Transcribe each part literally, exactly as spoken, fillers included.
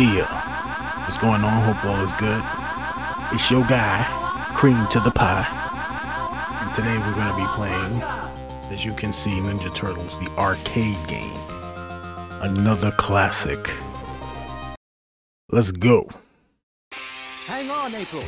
Yeah. What's going on? Hope all is good. It's your guy, Cream to the Pie. And today we're going to be playing, as you can see, Ninja Turtles, the arcade game. Another classic. Let's go. Hang on, April.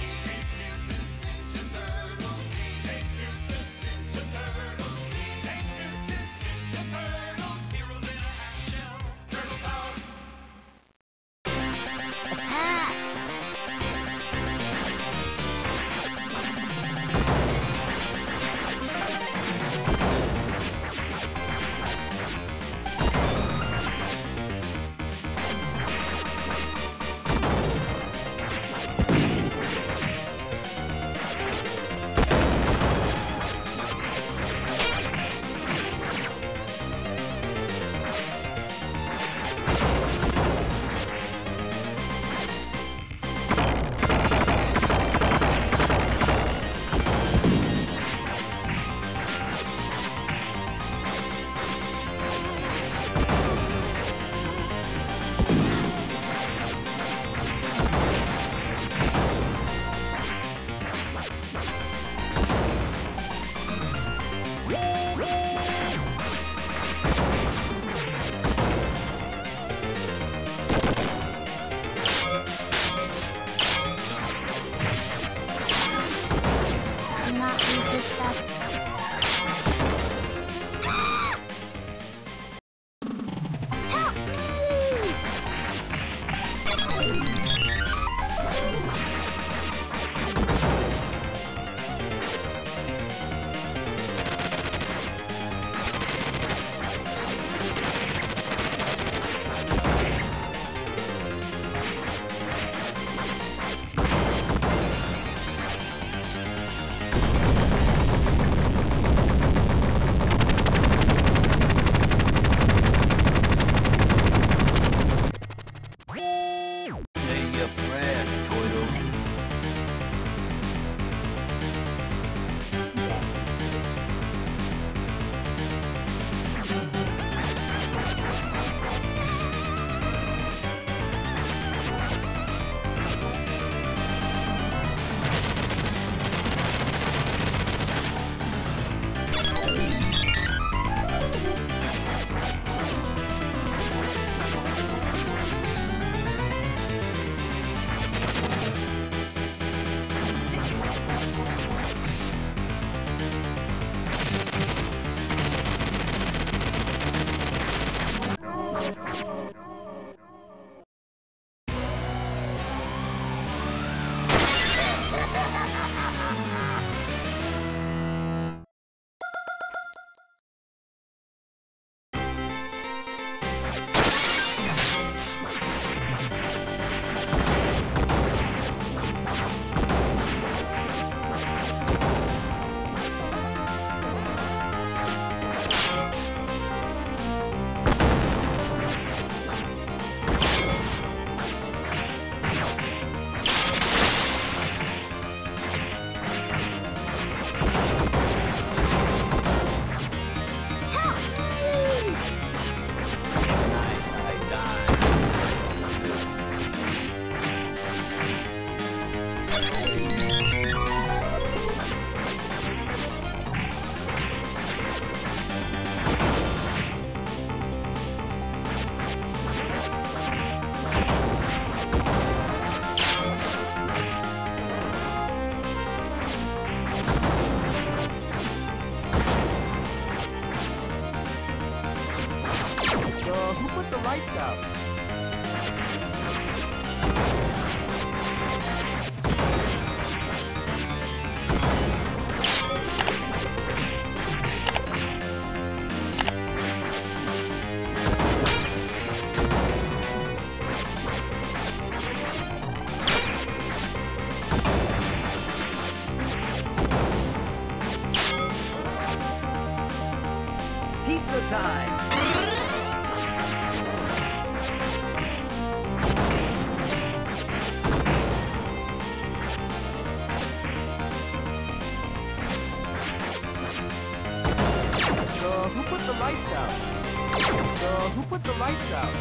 Who put the lights out?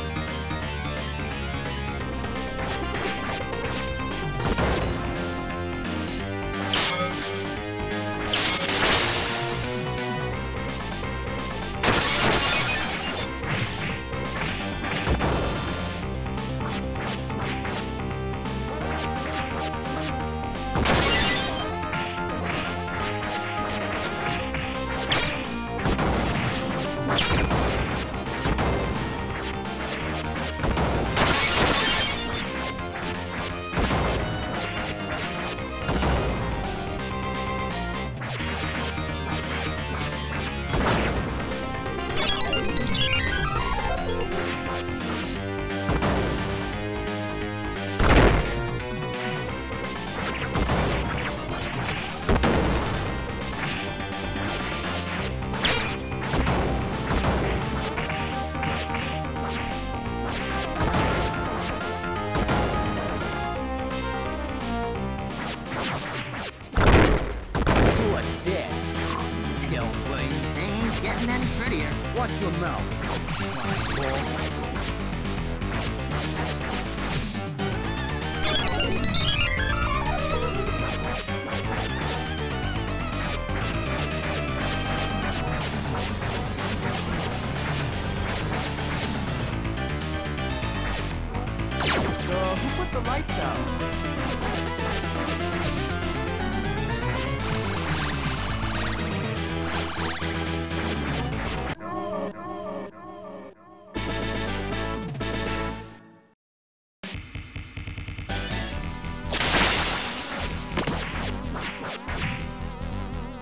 me and watch your mouth. So, who put the lights out?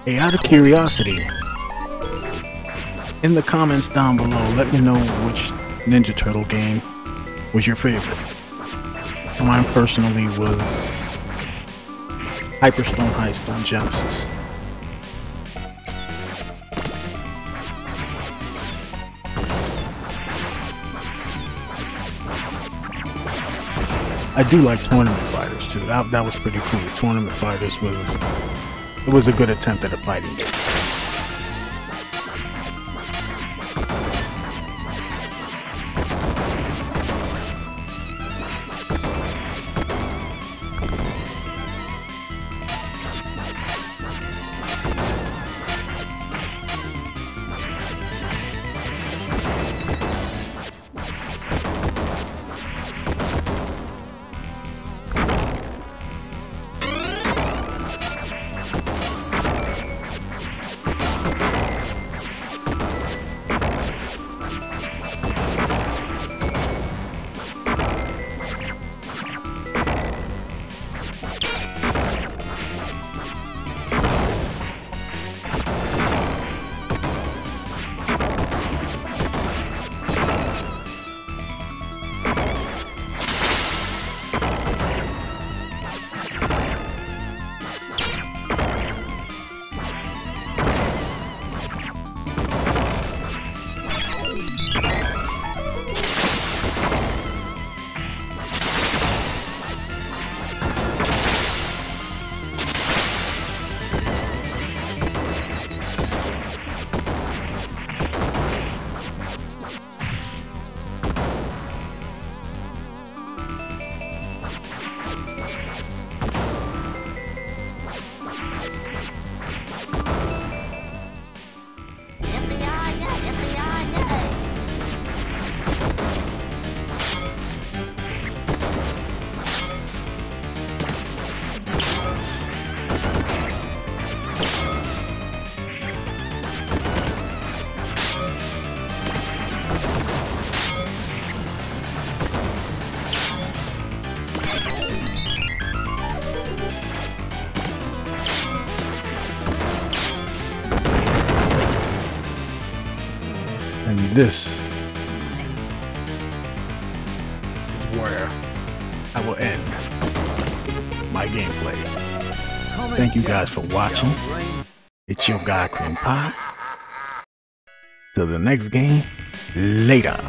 Hey, out of curiosity, in the comments down below, let me know which Ninja Turtle game was your favorite. Mine personally was Hyperstone Heist on Genesis. I do like Tournament Fighters too. That, that was pretty cool. Tournament Fighters was... It was a good attempt at a fighting game. And this is where I will end my gameplay. Thank you guys for watching. It's your guy, Cream Pie. Till the next game, later.